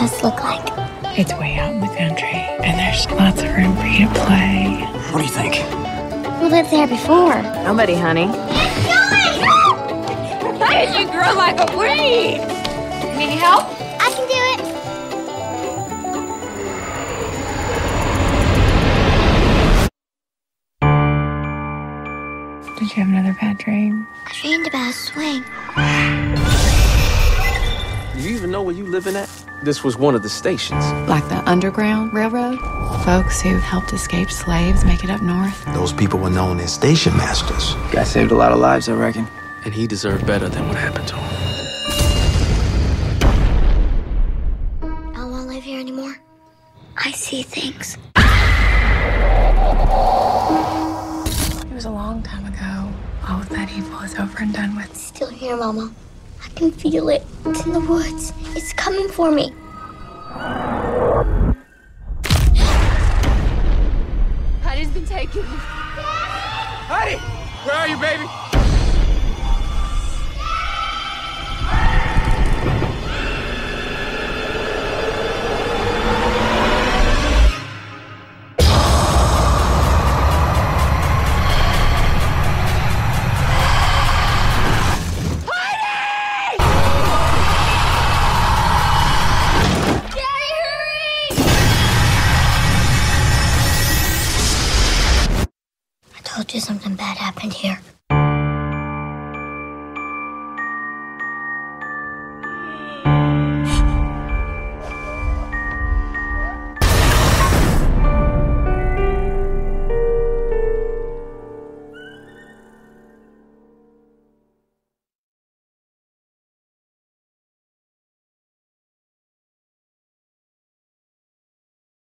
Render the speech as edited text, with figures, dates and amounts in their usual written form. this look like? It's way out in the country, and there's lots of room for you to play. What do you think? We lived there before. Nobody, honey. Why did you grow like a weed? Need help? I can do it. Did you have another bad dream? I dreamed about a swing. Do you even know where you living at? This was one of the stations. Like the Underground Railroad? Folks who helped escape slaves make it up north. Those people were known as station masters. Guy saved a lot of lives, I reckon. And he deserved better than what happened to him. I don't want to live here anymore. I see things. It was a long time ago. All of that evil is over and done with. It's still here, Mama. I can feel it. It's in the woods. It's coming for me. Honey's been taken. Honey! Where are you, baby? Something bad happened here.